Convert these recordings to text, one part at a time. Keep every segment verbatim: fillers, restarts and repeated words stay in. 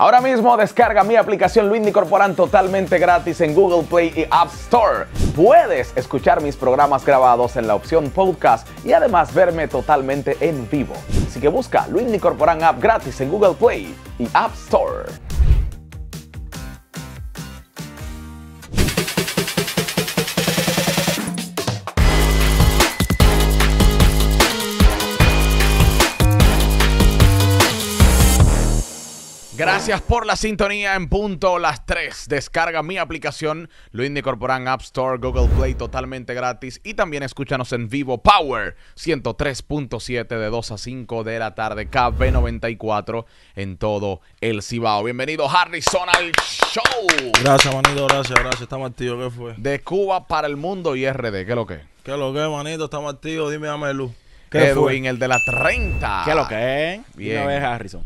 Ahora mismo descarga mi aplicación Luinny Corporan totalmente gratis en Google Play y App Store. Puedes escuchar mis programas grabados en la opción podcast y además verme totalmente en vivo. Así que busca Luinny Corporan App gratis en Google Play y App Store. Gracias por la sintonía en Punto Las Tres. Descarga mi aplicación Luinny Corporan App Store, Google Play totalmente gratis. Y también escúchanos en vivo Power ciento tres punto siete de dos a cinco de la tarde. K V noventa y cuatro en todo el Cibao. Bienvenido Harryson al show. Gracias, manito, gracias, gracias. Estamos activos, ¿qué fue? De Cuba para el mundo y R D, ¿qué es lo que? ¿Qué es lo que, manito? Estamos activos, dime a Melu. ¿Qué Edwin, fue? El de la treinta. ¿Qué es lo que? Bien. Una vez Harryson.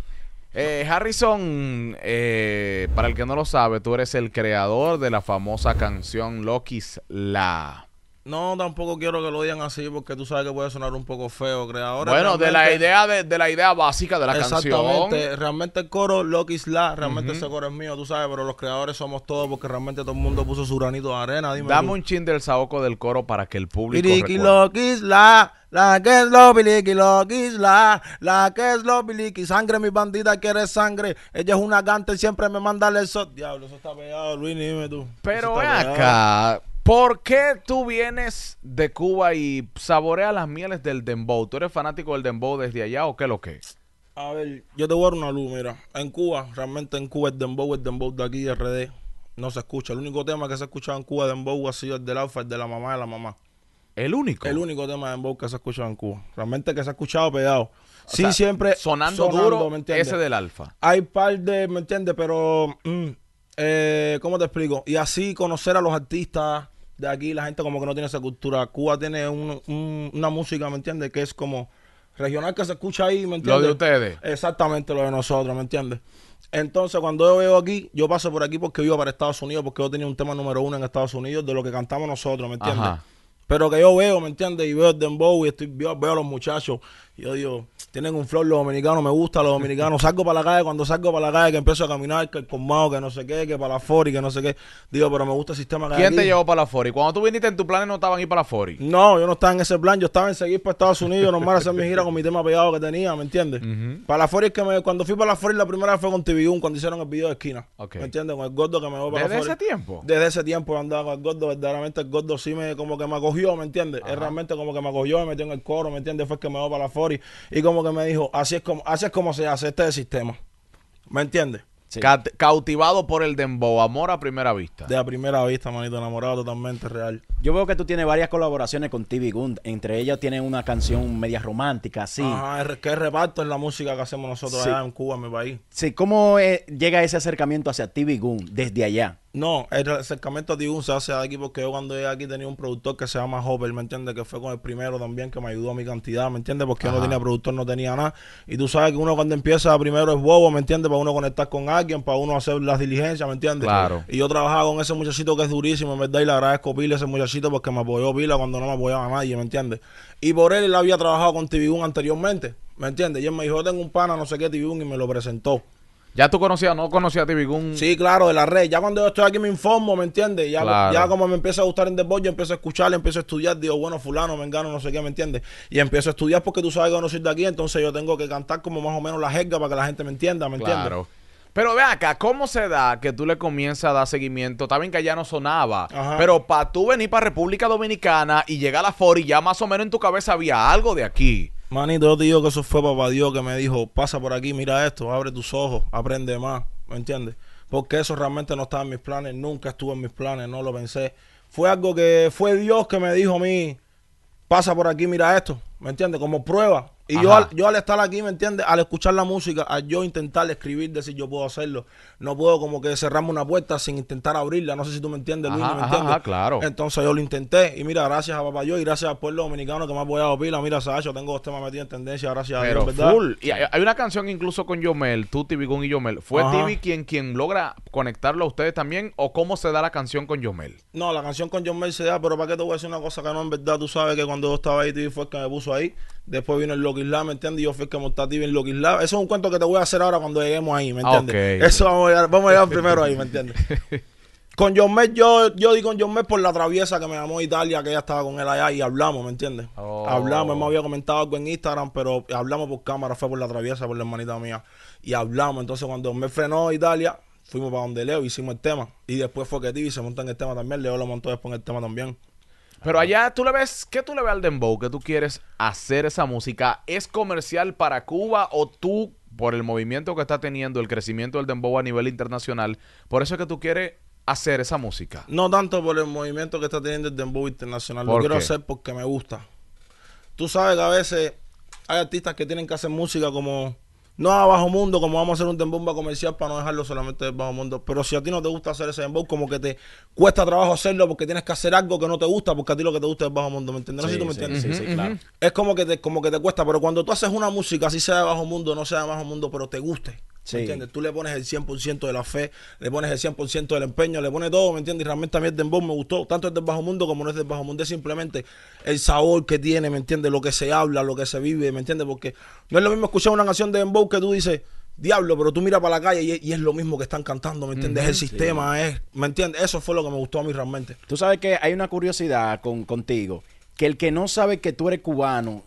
Eh, Harryson, eh, para el que no lo sabe, tú eres el creador de la famosa canción Lokisla. No, tampoco quiero que lo digan así porque tú sabes que puede sonar un poco feo, creador. Bueno, de la idea de, de la idea básica de la exactamente, canción. Exactamente, realmente el coro Lokisla, realmente uh-huh. ese coro es mío, tú sabes, pero los creadores somos todos porque realmente todo el mundo puso su granito de arena. Dime Dame tú. Un chin del saoco del coro para que el público recuerde. Lokisla. La que es lo biliqui, Lokisla, la que es lo biliqui, sangre mi bandida quiere sangre, ella es una gante, siempre me manda el eso. Diablo, eso está pegado, Luis, dime tú. Pero ven acá, ¿por qué tú vienes de Cuba y saboreas las mieles del Dembow? ¿Tú eres fanático del Dembow desde allá o qué es lo que es? A ver, yo te voy a dar una luz, mira, en Cuba, realmente en Cuba el Dembow, el Dembow de aquí, R D, no se escucha. El único tema que se ha escuchado en Cuba de Dembow ha sido el del Alfa, el de la mamá de la mamá. ¿El único? El único tema de Dembow que se ha escuchado en Cuba. Realmente que se ha escuchado pegado. Sí, sea, siempre sonando, sonando duro, ¿me entiendes? Ese del Alfa. Hay par de, ¿me entiendes? Pero, mm, eh, ¿cómo te explico? Y así conocer a los artistas de aquí, la gente como que no tiene esa cultura. Cuba tiene un, un, una música, ¿me entiendes? Que es como regional que se escucha ahí, ¿me entiendes? Lo de ustedes. Exactamente, lo de nosotros, ¿me entiendes? Entonces, cuando yo veo aquí, yo paso por aquí porque iba para Estados Unidos, porque yo tenía un tema número uno en Estados Unidos de lo que cantamos nosotros, ¿me entiendes? Ajá. Pero que yo veo, ¿me entiendes? Y veo el Dembow y estoy, veo, veo a los muchachos. Y yo digo, tienen un flow los dominicanos, me gusta los dominicanos. Salgo para la calle, cuando salgo para la calle que empiezo a caminar, que el colmado, que no sé qué, que para la Fori, que no sé qué. Digo, pero me gusta el sistema que hay. ¿Quién te llevó para la Fori? Cuando tú viniste en tu plan no estaban ahí para la Fori. No, yo no estaba en ese plan. Yo estaba en seguir para Estados Unidos, normal, hacer mi gira con mi tema pegado que tenía, ¿me entiendes? Uh-huh. Para la Fori es que me, cuando fui para la Fori la primera vez fue con Tivi Gunz, cuando hicieron el video de esquina. Okay. ¿Me entiendes? Con el gordo que me voy para la Fori. ¿Desde ese tiempo? Desde ese tiempo andaba con el gordo, verdaderamente el gordo sí me como que me acogió. ¿Me entiendes? Él realmente como que me acogió, me metió en el coro, ¿me entiendes? Fue el que me dio para la Fori y como que me dijo, así es como, así es como se hace este sistema. ¿Me entiendes? Sí. Cautivado por el Dembow, amor a primera vista. De a primera vista, manito, enamorado totalmente, real. Yo veo que tú tienes varias colaboraciones con Tivi Gunz. Entre ellas tienes una canción media romántica, sí. Ajá, es que reparto es la música que hacemos nosotros sí. allá en Cuba, en mi país. Sí, ¿cómo eh, llega ese acercamiento hacia Tivi Gunz desde allá? No, el acercamiento a Tivi Gunz se hace aquí porque yo cuando llegué aquí tenía un productor que se llama Hopper, ¿me entiendes? Que fue con el primero también que me ayudó a mi cantidad, ¿me entiendes? Porque Ajá. yo no tenía productor, no tenía nada. Y tú sabes que uno cuando empieza primero es bobo, ¿me entiendes? Para uno conectar con alguien. Para uno hacer las diligencias, ¿me entiendes? Claro. Y yo trabajaba con ese muchachito que es durísimo, en verdad, y le agradezco pila a ese muchachito porque me apoyó pila cuando no me apoyaba a nadie, ¿me entiendes? Y por él, él había trabajado con Tivi Gunz anteriormente, ¿me entiendes? Y él me dijo, yo tengo un pana, no sé qué, Tivi Gunz, y me lo presentó. ¿Ya tú conocías, no conocías a Tivi Gunz? Sí, claro, de la red. Ya cuando yo estoy aquí me informo, ¿me entiendes? Ya, claro. ya como me empieza a gustar en Dembow, yo empiezo a escuchar, empiezo a estudiar. Digo, bueno, fulano, mengano, no sé qué, ¿me entiendes? Y empiezo a estudiar porque tú sabes que no soy de aquí, entonces yo tengo que cantar como más o menos la jerga para que la gente me entienda, ¿me entiendes? Claro. Pero ve acá, ¿cómo se da que tú le comienzas a dar seguimiento? Está bien que allá no sonaba, Ajá. pero para tú venir para República Dominicana y llegar a la Fori, ya más o menos en tu cabeza había algo de aquí. Manito, yo te digo que eso fue papá Dios que me dijo, pasa por aquí, mira esto, abre tus ojos, aprende más, ¿me entiendes? Porque eso realmente no estaba en mis planes, nunca estuvo en mis planes, no lo pensé. Fue algo que fue Dios que me dijo a mí, pasa por aquí, mira esto, ¿me entiendes? Como prueba. Y yo al, yo al estar aquí, ¿me entiendes? Al escuchar la música, al yo intentar escribir, decir yo puedo hacerlo. No puedo como que cerrarme una puerta sin intentar abrirla. No sé si tú me entiendes, Luis, ajá, ¿me entiendes? Ajá, claro. Entonces yo lo intenté. Y mira, gracias a papá yo y gracias al pueblo dominicano que me ha apoyado pila. Mira, Sacho, tengo dos temas metidos en tendencia, gracias Pero a Dios, ¿verdad? Full. Y hay una canción incluso con Yomel, tú, Tivi Gunz y Yomel. ¿Fue ajá. Tivi quien, quien logra conectarlo a ustedes también? ¿O cómo se da la canción con Yomel? No, la canción con Yomel se da, pero ¿para qué te voy a decir una cosa que no, en verdad? Tú sabes que cuando yo estaba ahí, Tivi fue el que me puso ahí. Después vino el Lokisla, ¿me entiendes? Yo fui el que monté a Tivi en Lokisla. Eso es un cuento que te voy a hacer ahora cuando lleguemos ahí, ¿me entiendes? Okay. Eso vamos a llegar, vamos a llegar primero ahí, ¿me entiendes? Con John Mer, yo, yo di con John Mer por la traviesa que me llamó a Italia, que ella estaba con él allá y hablamos, ¿me entiendes? Oh. Hablamos, él me había comentado algo en Instagram, pero hablamos por cámara, fue por la traviesa, por la hermanita mía. Y hablamos, entonces cuando John Mer frenó a Italia, fuimos para donde Leo, hicimos el tema. Y después fue que Tivi se montó en el tema también, Leo lo montó después en el tema también. Pero allá tú le ves, ¿qué tú le ves al dembow? ¿Qué tú quieres hacer esa música? ¿Es comercial para Cuba o tú, por el movimiento que está teniendo, el crecimiento del dembow a nivel internacional, por eso es que tú quieres hacer esa música? No tanto por el movimiento que está teniendo el dembow internacional. Lo quiero hacer porque me gusta. Tú sabes que a veces hay artistas que tienen que hacer música como... No a bajo mundo, como vamos a hacer un dembow comercial para no dejarlo solamente del bajo mundo. Pero si a ti no te gusta hacer ese dembow, como que te cuesta trabajo hacerlo porque tienes que hacer algo que no te gusta, porque a ti lo que te gusta es el bajo mundo, ¿me entiendes? No sé si tú me entiendes. Sí, sí, claro. Es como que te, como que te cuesta, pero cuando tú haces una música, así sea de bajo mundo, no sea de bajo mundo, pero te guste. Sí. ¿Me entiendes? Tú le pones el cien por ciento de la fe, le pones el cien por ciento del empeño, le pones todo, ¿me entiendes? Y realmente a mí el dembow me gustó, tanto es del bajo mundo como no es del bajo mundo, es simplemente el sabor que tiene, ¿me entiendes? Lo que se habla, lo que se vive, ¿me entiendes? Porque no es lo mismo escuchar una canción de dembow que tú dices, diablo, pero tú miras para la calle y, y es lo mismo que están cantando, ¿me entiendes? Mm-hmm. El sistema, sí, es, ¿me entiendes? Eso fue lo que me gustó a mí realmente. Tú sabes que hay una curiosidad con, contigo, que el que no sabe que tú eres cubano...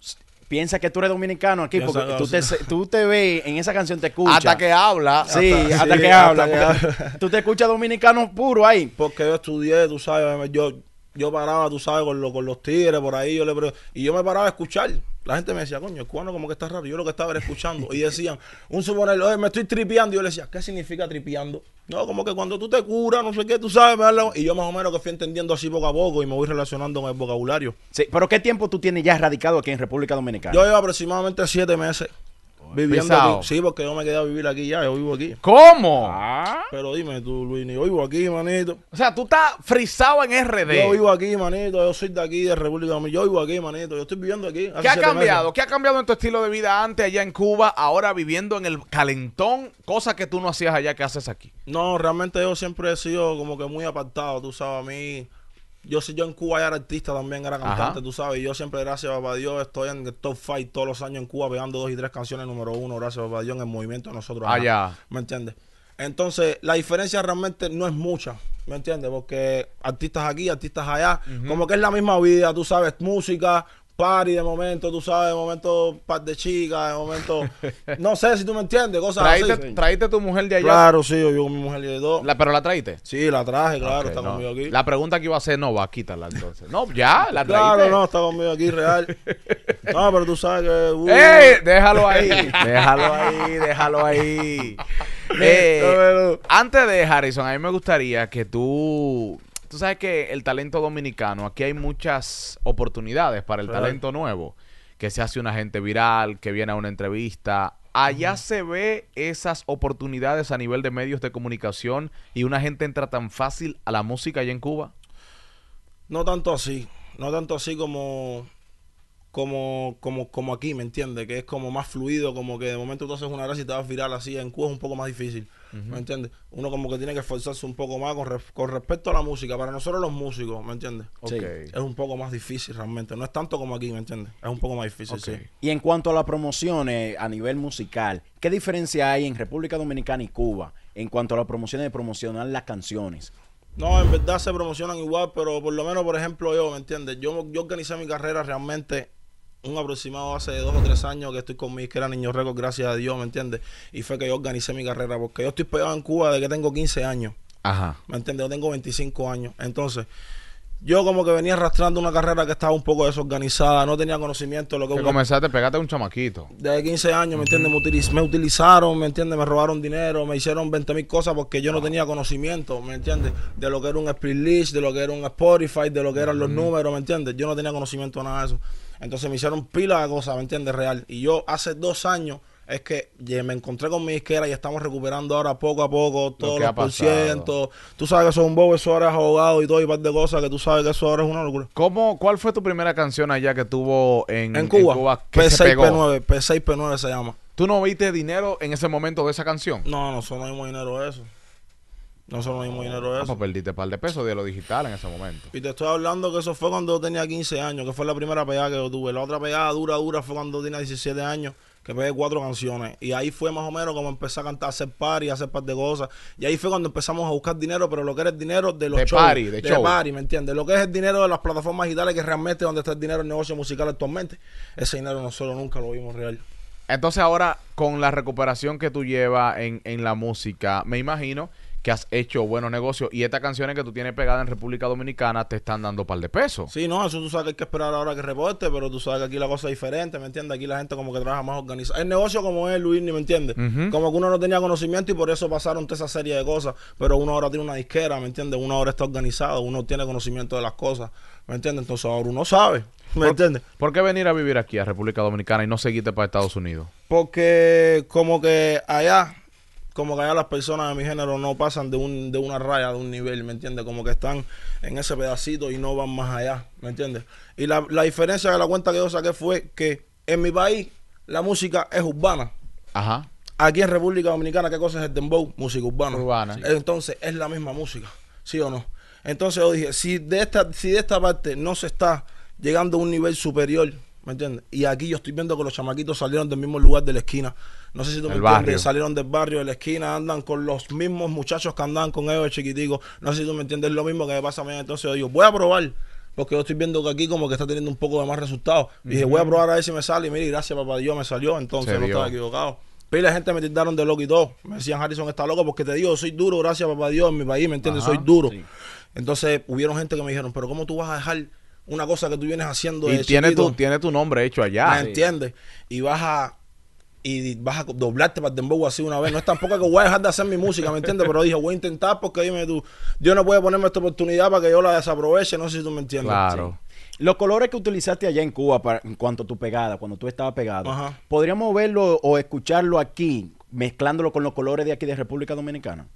Piensa que tú eres dominicano aquí, porque tú te, tú te ves en esa canción, te escuchas. Hasta que habla. Sí, hasta, hasta sí, que hasta habla. Que... Tú te escuchas dominicano puro ahí. Porque yo estudié, tú sabes, yo, yo paraba, tú sabes, con, lo, con los tigres por ahí, yo le pre... y yo me paraba a escuchar. La gente me decía, coño, el cubano como que está raro. Yo lo que estaba era escuchando. Y decían, un suponer, oye, me estoy tripeando. Y yo le decía, ¿qué significa tripeando? No, como que cuando tú te curas, no sé qué, tú sabes. Me la... Y yo más o menos que fui entendiendo así poco a poco y me voy relacionando con el vocabulario. Sí, pero ¿qué tiempo tú tienes ya radicado aquí en República Dominicana? Yo llevo aproximadamente siete meses viviendo Pisao. Aquí. Sí, porque yo me quedé a vivir aquí ya, yo vivo aquí. ¿Cómo? Ah. Pero dime tú, Luinny, yo vivo aquí, manito. O sea, tú estás frisado en R D. Yo vivo aquí, manito, yo soy de aquí, de República Dominicana. Yo vivo aquí, manito, yo estoy viviendo aquí. ¿Qué ha cambiado? Meses. ¿Qué ha cambiado en tu estilo de vida antes allá en Cuba, ahora viviendo en el calentón, cosa que tú no hacías allá, que haces aquí? No, realmente yo siempre he sido como que muy apartado, tú sabes, a mí... Yo si yo en Cuba ya era artista también, era cantante, ajá, tú sabes. Yo siempre, gracias a papá Dios, estoy en el top five todos los años en Cuba, pegando dos y tres canciones número uno, gracias a papá Dios, en el movimiento de nosotros. Ah, ya. ¿Me entiendes? Entonces, la diferencia realmente no es mucha, ¿me entiendes? Porque artistas aquí, artistas allá, uh-huh, como que es la misma vida, tú sabes, música, party de momento, tú sabes, de momento par de chicas, de momento... No sé si tú me entiendes, cosas traíte, así. ¿Traíste tu mujer de allá? Claro, sí, yo con mi mujer de dos. La, ¿Pero la traíste? Sí, la traje, claro, okay, está no. conmigo aquí. La pregunta que iba a hacer, no, va, quítala entonces. No, ya, la claro, traíste. Claro, no, está conmigo aquí, real. No, pero tú sabes que... Uh, ¡Ey! Déjalo ahí, déjalo ahí, déjalo ahí. eh, no, pero... Antes de Harryson, a mí me gustaría que tú... Tú sabes que el talento dominicano, aquí hay muchas oportunidades para el, claro, talento nuevo, que se hace una gente viral, que viene a una entrevista. Allá, uh-huh, se ve esas oportunidades a nivel de medios de comunicación y una gente entra tan fácil a la música allá en Cuba. No tanto así, no tanto así como... Como, como, como aquí, ¿me entiendes? Que es como más fluido, como que de momento tú haces una gracia y te vas viral así. En Cuba es un poco más difícil, uh-huh, ¿me entiendes? Uno como que tiene que esforzarse un poco más con, re con respecto a la música. Para nosotros los músicos, ¿me entiendes? Sí. Okay. Es un poco más difícil realmente. No es tanto como aquí, ¿me entiendes? Es un poco más difícil, okay, sí. Y en cuanto a las promociones a nivel musical, ¿qué diferencia hay en República Dominicana y Cuba en cuanto a las promociones de promocionar las canciones? No, en verdad se promocionan igual, pero por lo menos, por ejemplo, yo, ¿me entiendes? Yo, yo organizé mi carrera realmente... un aproximado hace dos o tres años que estoy con mi disquera Niño Records, gracias a Dios, ¿me entiendes? Y fue que yo organicé mi carrera, porque yo estoy pegado en Cuba desde que tengo quince años. Ajá. ¿Me entiendes? Yo tengo veinticinco años. Entonces, yo como que venía arrastrando una carrera que estaba un poco desorganizada, no tenía conocimiento de lo que... Que comenzaste, pegaste a un chamaquito. Desde quince años, ¿me entiendes? Me, utiliz me utilizaron, ¿me entiendes? Me robaron dinero, me hicieron veinte mil cosas porque yo no tenía conocimiento, ¿me entiendes? De lo que era un Splitlist, de lo que era un Spotify, de lo que eran los mm. números, ¿me entiendes? Yo no tenía conocimiento de nada de eso. Entonces me hicieron pila de cosas, ¿me entiendes? Real. Y yo hace dos años es que me encontré con mi disquera y estamos recuperando ahora poco a poco todos los por ciento. Tú sabes que eso es un bobo, eso ahora es abogado y todo y un par de cosas que tú sabes que eso ahora es una locura. ¿Cómo, ¿Cuál fue tu primera canción allá que tuvo en, en Cuba? En Cuba que P seis P nueve, P seis P nueve se llama. ¿Tú no viste dinero en ese momento de esa canción? No, no, eso no hay dinero de eso. No son los mismos dinero eso. Ah, pues perdiste un par de pesos de lo digital en ese momento. Y te estoy hablando que eso fue cuando yo tenía quince años, que fue la primera pegada que yo tuve. La otra pegada dura, dura fue cuando tenía diecisiete años, que pegué cuatro canciones. Y ahí fue más o menos como empecé a cantar, a hacer party, a hacer par de cosas. Y ahí fue cuando empezamos a buscar dinero, pero lo que era el dinero de los de shows. Party, de, de show. Party, ¿me entiendes? Lo que es el dinero de las plataformas digitales, que realmente es donde está el dinero del negocio musical actualmente. Ese dinero nosotros nunca lo vimos real. Entonces ahora, con la recuperación que tú llevas en, en la música, me imagino que has hecho buenos negocios y estas canciones que tú tienes pegadas en República Dominicana te están dando un par de pesos. Sí, no, eso tú sabes que hay que esperar ahora que reporte, pero tú sabes que aquí la cosa es diferente, ¿me entiendes? Aquí la gente como que trabaja más organizada. El negocio como es, Luinny, ¿me entiendes? Uh-huh. Como que uno no tenía conocimiento y por eso pasaron toda esa serie de cosas, pero uno ahora tiene una disquera, ¿me entiendes? Uno ahora está organizado, uno tiene conocimiento de las cosas, ¿me entiendes? Entonces ahora uno sabe, ¿me entiendes? ¿Por qué venir a vivir aquí a República Dominicana y no seguirte para Estados Unidos? Porque como que allá... Como que allá las personas de mi género no pasan de, un, de una raya, de un nivel, ¿me entiendes? Como que están en ese pedacito y no van más allá, ¿me entiendes? Y la, la diferencia de la cuenta que yo saqué fue que en mi país la música es urbana. Ajá. Aquí en República Dominicana, ¿qué cosa es el dembow? Música urbana. Urbana. Sí. Entonces, es la misma música, ¿sí o no? Entonces yo dije, si de esta, si de esta parte no se está llegando a un nivel superior... ¿Me entiendes? Y aquí yo estoy viendo que los chamaquitos salieron del mismo lugar de la esquina. No sé si tú me entiendes. Salieron del barrio de la esquina, andan con los mismos muchachos que andan con ellos chiquiticos. No sé si tú me entiendes. Es lo mismo que me pasa a mí. Entonces yo digo, voy a probar. Porque yo estoy viendo que aquí como que está teniendo un poco de más resultados. Y dije, voy a probar a ver si me sale. Y mire, gracias papá Dios, me salió. Entonces no estaba equivocado. Pero la gente me tildaron de loco y todo. Me decían, Harryson está loco porque te digo, soy duro, gracias papá Dios. En mi país, ¿me entiendes? Soy duro. Sí. Entonces hubieron gente que me dijeron, pero ¿cómo tú vas a dejar una cosa que tú vienes haciendo y tiene tu, tiene tu nombre hecho allá, ¿me entiendes? Y vas a y vas a doblarte para el dembow así una vez. No es tampoco que voy a dejar de hacer mi música, ¿me entiendes? Pero dije, voy a intentar porque dime tú, Dios no puede ponerme esta oportunidad para que yo la desaproveche. No sé si tú me entiendes. Claro. Sí. Los colores que utilizaste allá en Cuba para, en cuanto a tu pegada, cuando tú estabas pegado, ajá, ¿podríamos verlo o escucharlo aquí, mezclándolo con los colores de aquí de República Dominicana?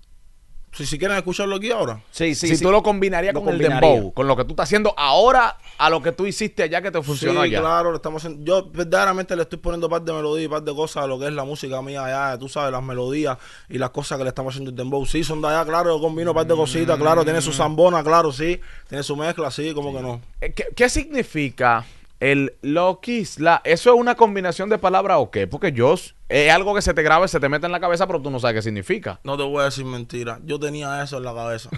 Si, si quieren escucharlo aquí ahora. Sí, sí, si sí. Tú lo combinarías lo con combinaría. El dembow, con lo que tú estás haciendo ahora a lo que tú hiciste allá que te funcionó sí, allá. Sí, claro, lo estamos haciendo. Yo verdaderamente le estoy poniendo par de melodías y par de cosas a lo que es la música mía allá. Tú sabes, las melodías y las cosas que le estamos haciendo el dembow. Sí, son de allá, claro, yo combino par de cositas, mm. claro. Tiene su zambona, claro, sí. Tiene su mezcla, sí, como sí. que no. ¿Qué, qué significa el Lokisla? ¿Eso es una combinación de palabras o qué? Porque yo... Es algo que se te graba, se te mete en la cabeza, pero tú no sabes qué significa. No te voy a decir mentira. Yo tenía eso en la cabeza.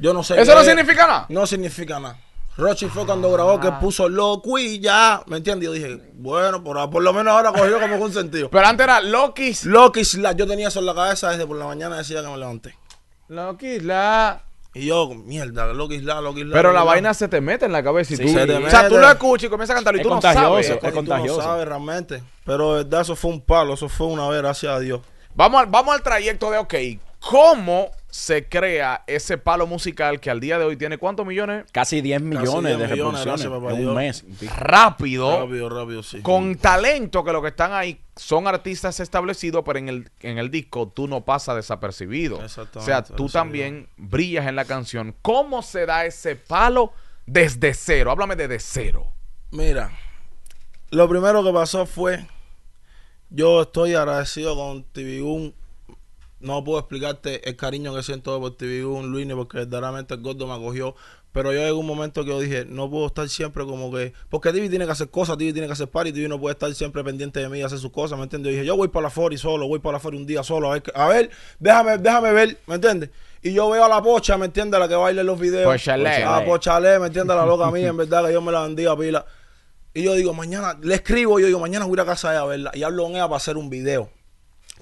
Yo no sé. ¿Eso no es. significa nada? No significa nada. Rochy fue cuando grabó que puso Lokisla. ¿Me entiendes? Yo dije, bueno, por, por lo menos ahora cogió como un sentido. Pero antes era Lokis. Lokisla. Yo tenía eso en la cabeza desde por la mañana, decía que me levanté. Lokisla. Y yo, mierda, Lokisla, Lokisla. Pero la vaina se te mete en la cabeza y sí, tú... Se te mete. O sea, tú lo escuchas y comienzas a cantar y tú no sabes. Es contagioso. Tú no sabes realmente. Pero de verdad eso fue un palo, eso fue una vez, gracias a Dios. Vamos al, vamos al trayecto de, ok, ¿cómo se crea ese palo musical que al día de hoy tiene cuántos millones? Casi diez millones de reproducciones en un mes. Rápido. Rápido, rápido, sí. Con talento, que los que están ahí son artistas establecidos, pero en el, en el disco tú no pasas desapercibido. Exactamente. O sea, tú también brillas en la canción. ¿Cómo se da ese palo desde cero? Háblame desde cero. Mira, lo primero que pasó fue, yo estoy agradecido con Tivi Gunz. No puedo explicarte el cariño que siento por Tivi Gunz, Luinny, porque verdaderamente el gordo me acogió. Pero yo llegó un momento que yo dije, no puedo estar siempre como que... Porque Tivi tiene que hacer cosas, Tivi tiene que hacer party, Tivi no puede estar siempre pendiente de mí y hacer sus cosas, ¿me entiendes? Yo dije, yo voy para la Fori solo, voy para la Fori un día solo, a ver, a ver déjame, déjame ver, ¿me entiendes? Y yo veo a la pocha, ¿me entiendes? La que baila en los videos. Pochale. Ah, pochale, ¿me entiendes? La loca mía, en verdad, que yo me la bendiga pila. Y yo digo, mañana, le escribo, yo digo, mañana voy a ir a casa de ella a verla. Y hablo con ella para hacer un video.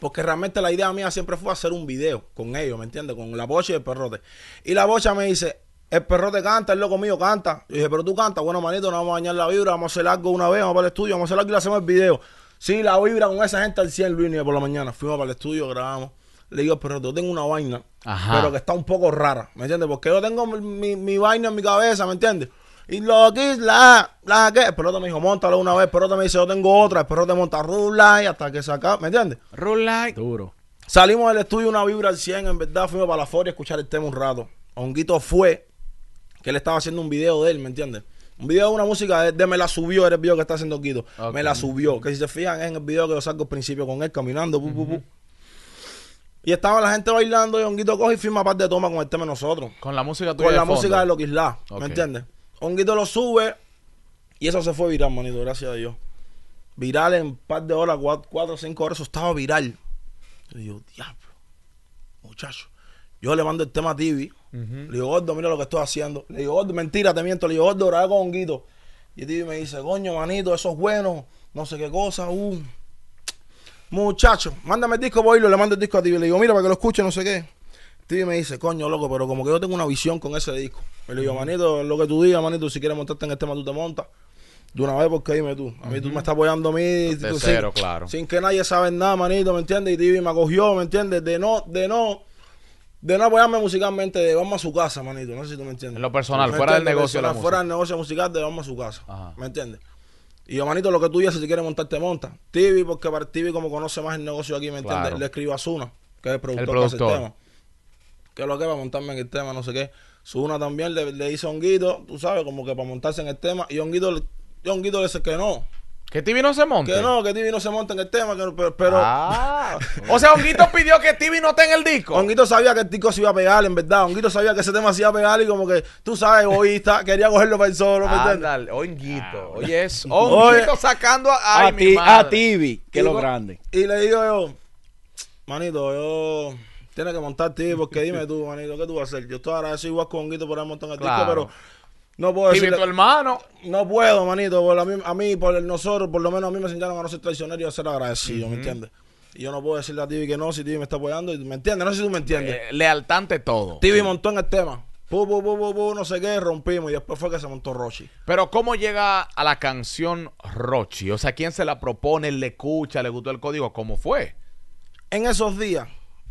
Porque realmente la idea mía siempre fue hacer un video con ellos, ¿me entiendes? Con la bocha y el perrote. Y la bocha me dice, el perrote canta, el loco mío canta. Yo dije, pero tú cantas, bueno manito, no vamos a dañar la vibra, vamos a hacer algo una vez, vamos para el estudio, vamos a hacer algo y le hacemos el video. Sí, la vibra con esa gente al cien, Luinny, por la mañana. Fuimos para el estudio, grabamos. Le digo, pero yo tengo una vaina, ajá, pero que está un poco rara, ¿me entiendes? Porque yo tengo mi, mi, mi vaina en mi cabeza, ¿me entiendes? Y Lokisla, la que el perrote me dijo, montalo una vez, el perrote me dice, yo tengo otra, el perrote monta Rula y hasta que saca, ¿me entiendes? Rula duro. Salimos del estudio una vibra al cien, en verdad fuimos para la Foria a escuchar el tema un rato. Onguito fue, que él estaba haciendo un video de él, ¿me entiendes? Un video de una música de, de me la subió, era el video que está haciendo Onguito. Okay. Me la subió, que si se fijan es en el video que yo salgo al principio con él caminando, pu, uh -huh. pu, pu. Y estaba la gente bailando y Onguito coge y firma parte de toma con el tema de nosotros. Con la música tuya. Con la de fondo. Música de Lokisla. Okay. ¿Me entiendes? Onguito lo sube y eso se fue viral, manito, gracias a Dios. Viral en un par de horas, cuatro o cinco horas, eso estaba viral. Y yo, diablo, muchacho. Yo le mando el tema a Tivi. Uh -huh. Le digo, gordo, mira lo que estoy haciendo. Le digo, gordo, mentira, te miento. Le digo, gordo, grabé con Onguito. Y Tivi me dice, coño, manito, eso es bueno. No sé qué cosa, uh. Muchacho, mándame el disco, voy, le mando el disco a Tivi. Le digo, mira, para que lo escuche, no sé qué. Tivi me dice, coño, loco, pero como que yo tengo una visión con ese disco. Y le digo, manito, lo que tú digas, manito, si quieres montarte en el tema, tú te montas. De una vez, porque dime tú. A mí uh -huh. tú me estás apoyando a mí. De tú, cero, sin, claro. Sin que nadie sabe nada, manito, ¿me entiendes? Y Tivi me acogió, ¿me entiendes? De no, de no, de no apoyarme musicalmente, de vamos a su casa, manito. No sé si tú me entiendes. En lo personal, fuera del negocio. De la fuera del negocio musical, de vamos a su casa. Ajá. ¿Me entiendes? Y yo, manito, lo que tú dices, si quieres montarte, monta. Tivi, porque para Tivi, como conoce más el negocio aquí, ¿me entiendes? Claro. Le escribo a Suna, que es el productor, el productor. Que hace el tema. Que es lo que para montarme en el tema, no sé qué. Suna también le, le hizo a Onguito, tú sabes, como que para montarse en el tema. Y Onguito, Onguito le dice que no. Que Tivi no se monte. Que no, que Tivi no se monte en el tema, que, pero... pero... Ah, o sea, Onguito pidió que Tivi no esté en el disco. Onguito sabía que el disco se iba a pegar, en verdad. Onguito sabía que ese tema se iba a pegar y como que, tú sabes, egoísta, quería cogerlo para el solo. Ah, dale, Onguito. Oye, eso. Onguito sacando a... Ay, a, mi ti, madre. A Tivi, que digo, lo grande. Y le digo yo, manito, yo... Tienes que montar Tivi, porque dime tú, manito, ¿qué tú vas a hacer? Yo estoy agradecido igual con Onguito por haber montado en el claro. disco, pero... No puedo decir. Tu hermano. No puedo, manito. Por a, mí, a mí, por el nosotros, por lo menos a mí me enseñaron a no ser traicionero y a ser agradecido, uh -huh. ¿me entiendes? Y yo no puedo decirle a Tivi que no, si Tivi me está apoyando, y, ¿me entiendes? No sé si tú me entiendes. Eh, lealtante todo. Tivi sí. montó en el tema. Pu, pu, pu, pu, pu, no sé qué, rompimos y después fue que se montó Rochy. Pero, ¿cómo llega a la canción Rochy? O sea, ¿quién se la propone? ¿Le escucha? ¿Le gustó el código? ¿Cómo fue? En esos días,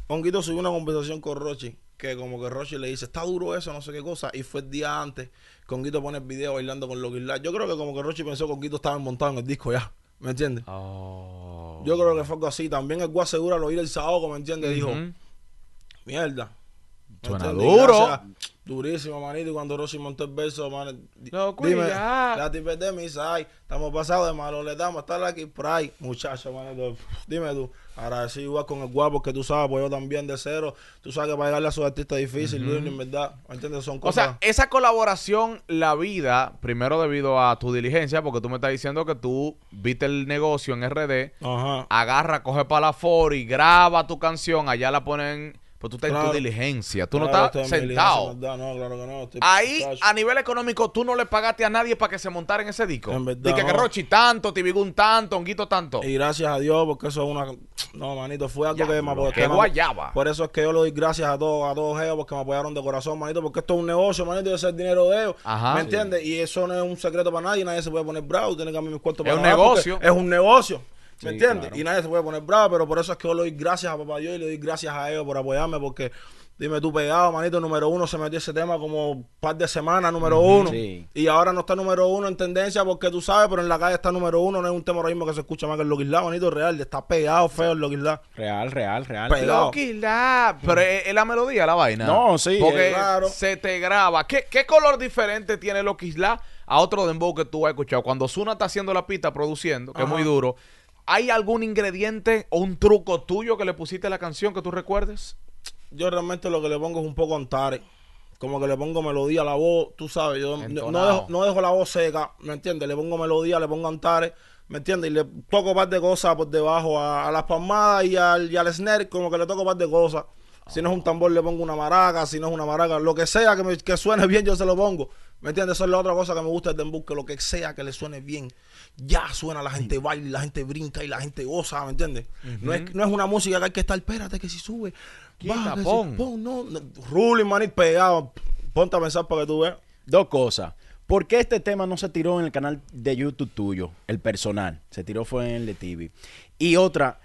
Onguito subió una conversación con Rochy. Que como que Rochy le dice, está duro eso, no sé qué cosa. Y fue el día antes que Onguito pone el video bailando con Lokisla. Yo creo que como que Rochy pensó que Onguito estaba montado en el disco ya. ¿Me entiendes? Oh. Yo creo que fue algo así. También el Gua Segura lo oí el sábado, ¿me entiendes? Uh -huh. Dijo, mierda. Suena duro. O sea, durísimo, manito. Y cuando Rochy montó el verso, manito, loco, dime, ya. La tipe de mis ay, estamos pasados de malo, le damos estar aquí por ahí. Muchacho, manito, dime tú. Agradecido igual con el guapo, que tú sabes, pues yo también de cero. Tú sabes que para llegarle a sus artistas es difícil, uh -huh. Luis, en verdad. ¿Entiendes? Son cosas. O sea, esa colaboración, la vida, primero debido a tu diligencia, porque tú me estás diciendo que tú viste el negocio en R D, ajá, agarra, coge para la Fori y graba tu canción, allá la ponen. Pues tú estás claro. en tu diligencia, tú claro, no estás sentado. No, claro que no, estoy ahí, muchacho. A nivel económico, tú no le pagaste a nadie para que se montara en ese disco. En verdad, Dice no. que Rochy tanto, Tivi Gunz tanto, Onguito tanto. Y gracias a Dios, porque eso es una... No, manito, fue algo ya, que me apoyaron. Guayaba. Por eso es que yo le doy gracias a todos, a todos ellos, porque me apoyaron de corazón, manito, porque esto es un negocio, manito, yo sé el dinero de ellos. Ajá, ¿me sí. entiendes? Y eso no es un secreto para nadie, nadie se puede poner bravo, tiene que cambiar mis cuartos para nada. Es un negocio. Es un negocio. ¿Me sí, entiendes? Claro. Y nadie se puede poner bravo, pero por eso es que yo le doy gracias a papá Dios y le doy gracias a ellos por apoyarme, porque dime tú pegado, manito, número uno se metió ese tema como un par de semanas, número uh-huh, uno. Sí. Y ahora no está número uno en tendencia porque tú sabes, pero en la calle está número uno, no es un tema ahora mismo que se escucha más que el Lokisla, manito, real, está pegado feo el Lokisla. Real, real, real. Pegado. Lokisla, pero es, es la melodía, la vaina. No, sí. Porque claro. se te graba. ¿Qué, qué color diferente tiene Lokisla a otro dembow que tú has escuchado? Cuando Suna está haciendo la pista, produciendo, que ajá, es muy duro. ¿Hay algún ingrediente o un truco tuyo que le pusiste a la canción que tú recuerdes? Yo realmente lo que le pongo es un poco ontare. Como que le pongo melodía a la voz, tú sabes. Yo no dejo, no dejo la voz seca, ¿me entiendes? Le pongo melodía, le pongo ontare, ¿me entiendes? Y le toco un par de cosas por debajo a, a las palmadas y al, y al snare, como que le toco un par de cosas. Si no es un tambor, le pongo una maraca. Si no es una maraca, lo que sea que, me, que suene bien, yo se lo pongo. ¿Me entiendes? Esa es la otra cosa que me gusta del dembow, que lo que sea que le suene bien, ya suena, la gente baila, la gente brinca y la gente goza, ¿me entiendes? Uh -huh. no, es, no es una música que hay que estar, espérate, que si sube, baja, pon. Si, pon, no, no. Ruling, man, pegado. Ponte a pensar para que tú veas. Dos cosas. ¿Por qué este tema no se tiró en el canal de YouTube tuyo, el personal? Se tiró fue en el de Tivi. Y otra,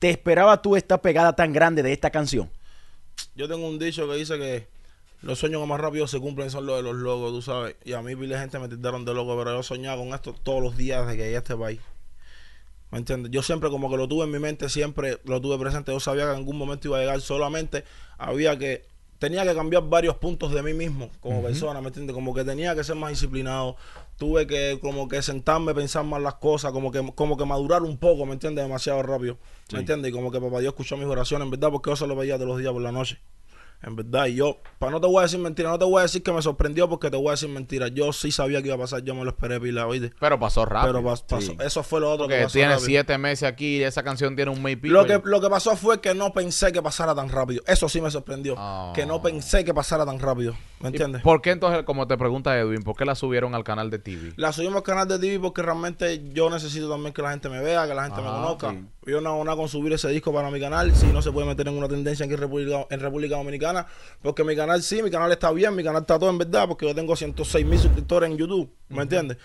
¿te esperaba tú esta pegada tan grande de esta canción? Yo tengo un dicho que dice que los sueños que más rápido se cumplen son los de los locos, tú sabes. Y a mí la gente me tildaron de loco, pero yo soñaba con esto todos los días desde que llegué a este país. ¿Me entiendes? Yo siempre como que lo tuve en mi mente, siempre lo tuve presente. Yo sabía que en algún momento iba a llegar, solamente había que tenía que cambiar varios puntos de mí mismo como uh-huh. persona, ¿me entiendes? Como que tenía que ser más disciplinado, tuve que como que sentarme, pensar más las cosas, como que como que madurar un poco, ¿me entiendes? Demasiado rápido, ¿me sí. entiendes? Y como que papá Dios escuchó mis oraciones, en verdad, porque yo se lo veía todos los días por la noche. En verdad, y yo, para no te voy a decir mentira, no te voy a decir que me sorprendió porque te voy a decir mentira. Yo sí sabía que iba a pasar, yo me lo esperé pila, ¿viste? Pero pasó rápido. Pero pas, pasó, sí. Eso fue lo otro porque que pasó tiene rápido. siete meses aquí y esa canción tiene un mes y pico. Lo que, lo que pasó fue que no pensé que pasara tan rápido. Eso sí me sorprendió. Oh. Que no pensé que pasara tan rápido, ¿me entiendes? ¿Por qué entonces, como te pregunta Edwin, por qué la subieron al canal de T V? La subimos al canal de T V porque realmente yo necesito también que la gente me vea, que la gente ah, me conozca. Sí. Yo no hago nada con subir ese disco para mi canal si no se puede meter en una tendencia aquí en República, en República Dominicana. Porque mi canal sí, mi canal está bien, mi canal está todo en verdad, porque yo tengo ciento seis mil suscriptores en YouTube, ¿me uh-huh. entiendes?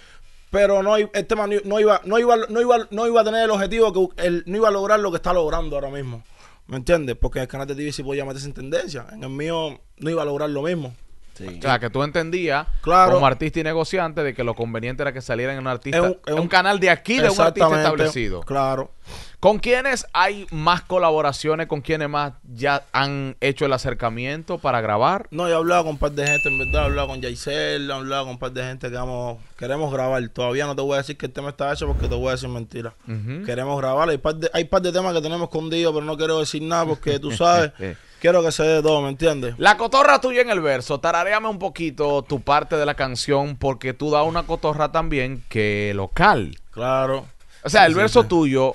Pero no, el tema no iba, no iba, no iba, no iba a tener el objetivo, que el, no iba a lograr lo que está logrando ahora mismo, ¿me entiendes? Porque el canal de T V sí podía meterse en tendencia, en el mío no iba a lograr lo mismo. Sí. O sea, que tú entendías, claro, como artista y negociante, de que lo conveniente era que salieran en un artista, en un, en un canal de aquí de un artista establecido. Claro. ¿Con quiénes hay más colaboraciones? ¿Con quiénes más ya han hecho el acercamiento para grabar? No, yo he hablado con un par de gente, en verdad, he hablado con Yaisel, he hablado con un par de gente que vamos, queremos grabar. Todavía no te voy a decir que el tema está hecho porque te voy a decir mentira. Uh-huh. Queremos grabar, hay par de, hay par de temas que tenemos escondidos, pero no quiero decir nada porque tú sabes... Quiero que se dé todo, ¿me entiendes? La cotorra tuya en el verso. Tararéame un poquito tu parte de la canción porque tú das una cotorra también que local. Claro. O sea, el sí, verso sí. tuyo,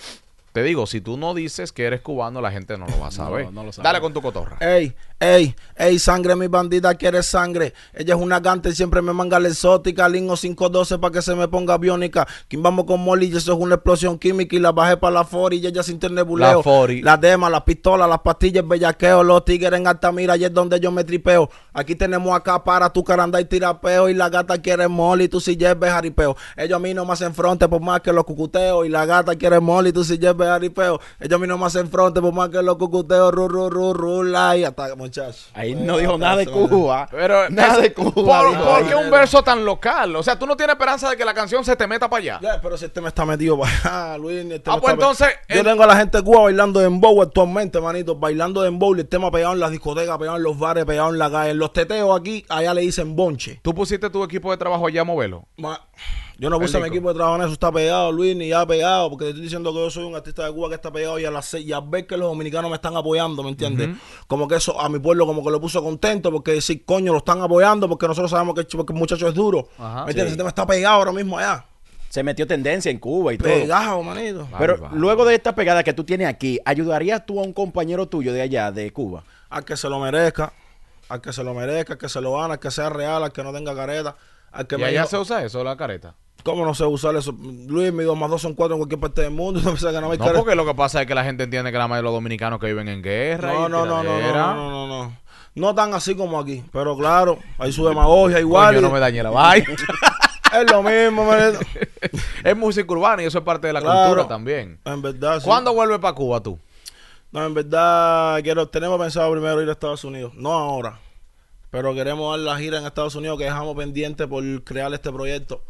te digo, si tú no dices que eres cubano, la gente no lo va a saber. No, no lo sabe. Dale con tu cotorra. Ey, ey, ey, sangre, mi bandida quiere sangre. Ella es una gante y siempre me manga la exótica. Lingo cinco doce para que se me ponga biónica. Quien vamos con Molly, eso es una explosión química. Y la bajé para la Fori y ella sin tener buleo. La Fori. La dema, las pistolas, las pastillas, bellaqueo. Los tigres en Altamira y es donde yo me tripeo. Aquí tenemos acá para tu caranda y tirapeo. Y la gata quiere Molly, tú si lleves jaripeo. Ellos a mí no me hacen fronte por más que los cucuteo. Y la gata quiere Molly, tú si lleves jaripeo. Ellos a mí no me hacen fronte por más que los cucuteo. Ru, ru, ru, ru, la y hasta muchachos. Ahí no dijo nada de Cuba. Pero nada de Cuba. ¿Por, no, ¿por qué un verso tan local? O sea, tú no tienes esperanza de que la canción se te meta para allá. Yeah, pero si este me está metido para allá, Luis. Este ah, pues entonces. Yo el... tengo a la gente de Cuba bailando dembow actualmente, manito. Bailando dembow. El tema pegado en las discotecas, pegado en los bares, pegado en la calle. En los teteos aquí, allá le dicen bonche. ¿Tú pusiste tu equipo de trabajo allá a moverlo? Ma... Yo no puse mi equipo de trabajo en eso, está pegado, Luis, ni ya pegado, porque te estoy diciendo que yo soy un artista de Cuba que está pegado y a, la, y a ver que los dominicanos me están apoyando, ¿me entiendes? Uh-huh. Como que eso a mi pueblo como que lo puso contento porque decir, coño, lo están apoyando porque nosotros sabemos que, porque el muchacho es duro, ajá, ¿me entiendes? Sí. Ese tema está pegado ahora mismo allá. Se metió tendencia en Cuba y todo. Pegado, manito. Pero vale, vale. Luego de esta pegada que tú tienes aquí, ¿ayudarías tú a un compañero tuyo de allá, de Cuba? A que se lo merezca, a que se lo merezca, a que se lo gane, a que sea real, a que no tenga careta. A que ¿Y me allá digo, se usa eso, la careta? ¿Cómo no sé usar eso? Luis, mi dos más dos son cuatro en cualquier parte del mundo. No, que no, me no porque lo que pasa es que la gente entiende que la mayoría de los dominicanos que viven en guerra. No, y no, no, no, no, no, no, no. No tan así como aquí. Pero claro, hay su demagogia igual. Pues yo no me dañé la vaina. Es lo mismo, man. Es música urbana y eso es parte de la claro, cultura también. En verdad, sí. ¿Cuándo vuelves para Cuba tú? No, en verdad, quiero, tenemos pensado primero ir a Estados Unidos. No ahora. Pero queremos dar la gira en Estados Unidos que dejamos pendiente por crear este proyecto.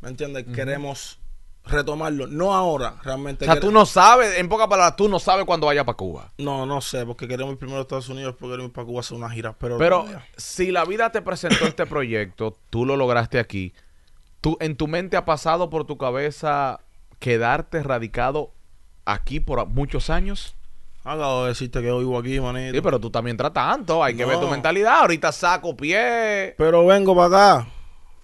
¿Me entiendes? Uh-huh. Queremos retomarlo. No ahora, realmente. O sea, queremos... tú no sabes, en pocas palabras, tú no sabes cuándo vaya para Cuba. No, no sé, porque queremos ir primero a Estados Unidos, porque queremos ir para Cuba a hacer una gira. Pero, pero si la vida te presentó este proyecto, tú lo lograste aquí, ¿tú, ¿en tu mente ha pasado por tu cabeza quedarte radicado aquí por muchos años? Acabo de decirte que yo vivo aquí, manito. Sí, pero tú también tratas tanto. Hay que no. ver tu mentalidad. Ahorita saco pie. Pero vengo para acá.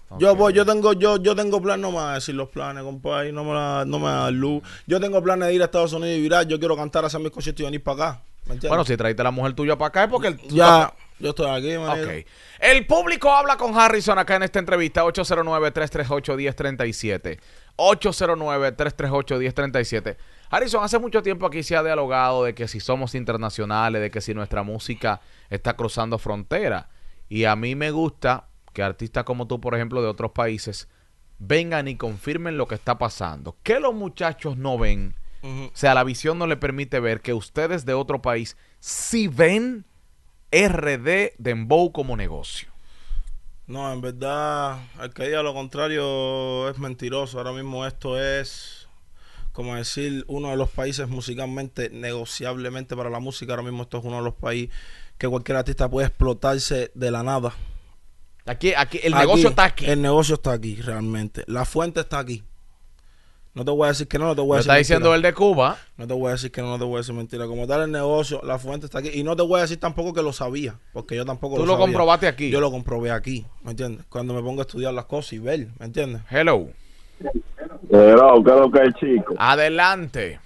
Okay. Yo, pues, yo tengo yo, yo tengo planes. No me voy a decir los planes, compadre. No me la, no me da luz. Yo tengo planes de ir a Estados Unidos y virar. Yo quiero cantar, hacer mis conciertos y venir para acá. Bueno, si traiste a la mujer tuya para acá es porque... El, ya, yo estoy aquí, manito. Ok. El público habla con Harryson acá en esta entrevista. ocho cero nueve, tres tres ocho, uno cero tres siete. ocho cero nueve, tres tres ocho, uno cero tres siete. Harryson, hace mucho tiempo aquí se ha dialogado de que si somos internacionales, de que si nuestra música está cruzando fronteras. Y a mí me gusta que artistas como tú, por ejemplo, de otros países, vengan y confirmen lo que está pasando. ¿Qué los muchachos no ven? Uh-huh. O sea, la visión no le permite ver que ustedes de otro país sí ven R D Dembow como negocio. No, en verdad, el que diga lo contrario es mentiroso. Ahora mismo esto es... como decir, uno de los países musicalmente negociablemente para la música. Ahora mismo esto es uno de los países que cualquier artista puede explotarse de la nada. Aquí, aquí, el aquí, negocio está aquí. El negocio está aquí, realmente. La fuente está aquí. No te voy a decir que no, no te voy a decir mentira. Me está diciendo el de Cuba. No te voy a decir que no, no te voy a decir mentira. Como tal, el negocio, la fuente está aquí. Y no te voy a decir tampoco que lo sabía, porque yo tampoco lo sabía. Tú lo comprobaste aquí. Yo lo comprobé aquí, ¿me entiendes? Cuando me pongo a estudiar las cosas y ver, ¿me entiendes? Hello. Hello, ¿qué es lo que es, chico? Adelante.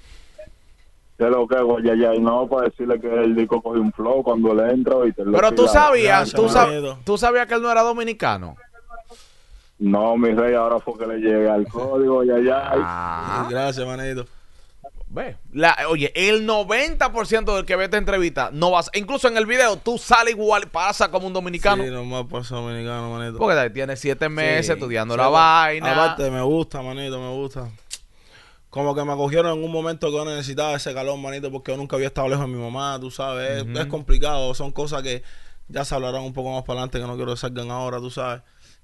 ¿Qué es lo que es, Guayayay? No, para decirle que el disco cogió un flow cuando él entra. Y te pero tú sabías, tú, sab tú sabías que él no era dominicano. No, mi rey, ahora fue que le llega el código, ya, ya. Ah. Gracias, manito. Ve, la, oye, el noventa por ciento del que ve esta entrevista no vas. Incluso en el video, tú sales igual, pasa como un dominicano. Sí, nomás pasa dominicano, manito. Porque tienes siete meses sí, estudiando sí, la vaina. Aparte, me gusta, manito, me gusta. Como que me acogieron en un momento que yo necesitaba ese calor, manito, porque yo nunca había estado lejos de mi mamá, tú sabes. Uh-huh. Es complicado, son cosas que ya se hablarán un poco más para adelante, que no quiero que salgan ahora, tú sabes.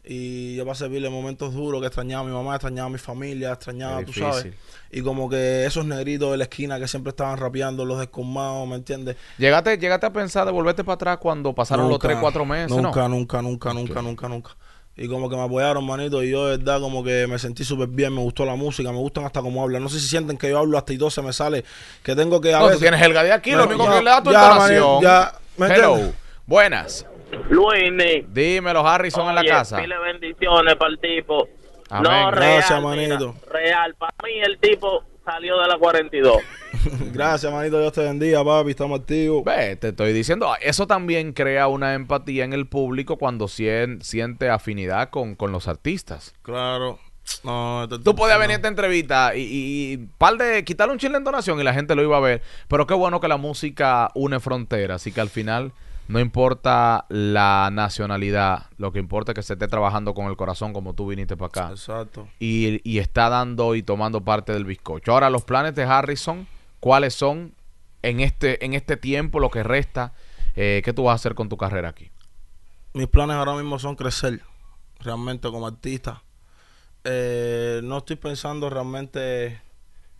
Y yo pasé a vivirle momentos duros que extrañaba a mi mamá, extrañaba a mi familia, extrañaba, tú sabes. Y como que esos negritos de la esquina que siempre estaban rapeando, los descolmados, ¿me entiendes? Llegaste, llegaste a pensar de volverte para atrás cuando pasaron nunca, los tres, cuatro meses, nunca, ¿no? Nunca, nunca, nunca, okay. nunca, nunca. Y como que me apoyaron, manito, y yo de verdad como que me sentí súper bien, me gustó la música, me gustan hasta cómo hablan. No sé si sienten que yo hablo hasta y todo se me sale, que tengo que... A no, veces, tú tienes el de aquí, lo único que le da tu entonación. Ya, ¿me entiendes? Hello, buenas. Luinny. Dímelo, Harryson. Oye, en la casa. Pile bendiciones para el tipo. Amén. No, gracias, real, manito. Mira, real. Para mí el tipo salió de la cuarenta y dos. Gracias, manito. Dios te bendiga, papi. Estamos activos. Ve, te estoy diciendo. Eso también crea una empatía en el público cuando sien, siente afinidad con, con los artistas. Claro. No, te, te, tú podías no. venir a esta entrevista y, y, y par de quitarle un chile en donación y la gente lo iba a ver. Pero qué bueno que la música une fronteras. Así que al final... no importa la nacionalidad, lo que importa es que se esté trabajando con el corazón como tú viniste para acá. Exacto. Y, y está dando y tomando parte del bizcocho. Ahora, los planes de Harryson, ¿cuáles son en este, en este tiempo, lo que resta? Eh, ¿Qué tú vas a hacer con tu carrera aquí? Mis planes ahora mismo son crecer realmente como artista. Eh, no estoy pensando realmente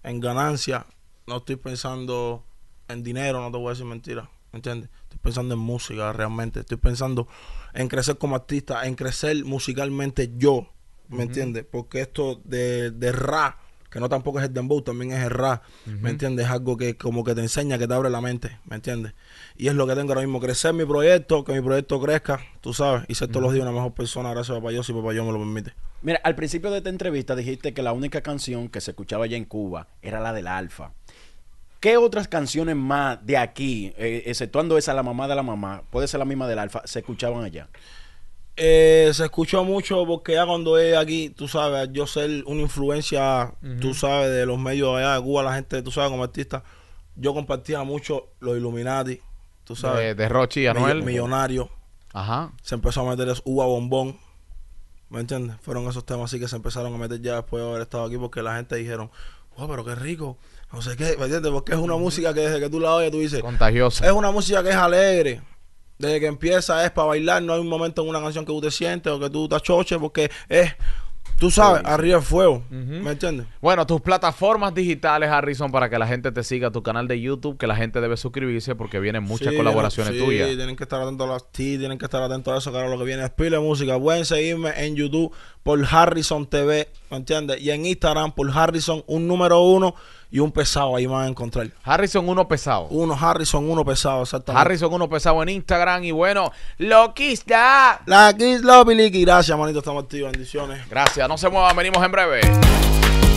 en ganancia, no estoy pensando en dinero, no te voy a decir mentira, ¿entiendes? Estoy pensando en música realmente. Estoy pensando en crecer como artista, en crecer musicalmente yo, ¿me uh-huh. entiendes? Porque esto de, de rap, que no tampoco es el dembow, también es el rap, uh-huh. ¿me entiendes? Es algo que como que te enseña, que te abre la mente, ¿me entiendes? Y es lo que tengo ahora mismo, crecer mi proyecto, que mi proyecto crezca, tú sabes, y ser uh-huh. todos los días una mejor persona, gracias a papá Dios, si papá Dios me lo permite. Mira, al principio de esta entrevista dijiste que la única canción que se escuchaba allá en Cuba era la del Alfa. ¿Qué otras canciones más de aquí, eh, exceptuando esa, la mamá de la mamá, puede ser la misma del Alfa, se escuchaban allá? Eh, se escuchó mucho porque ya cuando es aquí, tú sabes, yo ser una influencia, uh-huh. tú sabes, de los medios allá de Cuba, la gente, tú sabes, como artista, yo compartía mucho los Illuminati, tú sabes. De, de Rochy y Anuel. Millonario. Ajá. Se empezó a meter eso, Uva Bombón. ¿Me entiendes? Fueron esos temas así que se empezaron a meter ya después de haber estado aquí porque la gente dijeron, wow, pero qué rico. No sé qué, ¿me entiendes? Porque es una música que desde que tú la oyes tú dices... contagiosa. Es una música que es alegre. Desde que empieza es para bailar. No hay un momento en una canción que tú te sientes o que tú te achoches porque es... tú sabes, sí. arriba el fuego. Uh -huh. ¿Me entiendes? Bueno, tus plataformas digitales, Harryson, para que la gente te siga. Tu canal de YouTube, que la gente debe suscribirse porque vienen muchas sí, colaboraciones sí, tuyas. Sí, tienen que estar atentos a las ti, tienen que estar atentos a eso, que ahora lo que viene es pila de música. Pueden seguirme en YouTube por Harryson T V, ¿me entiendes? Y en Instagram por Harryson, un número uno y un pesado. Ahí van a encontrar. Harryson uno pesado. Uno, Harryson uno pesado, exactamente. Harryson uno pesado en Instagram. Y bueno, Lokisla. Lokisla, Piliki. Gracias, manito. Estamos activos. Bendiciones. Gracias. No se muevan, venimos en breve.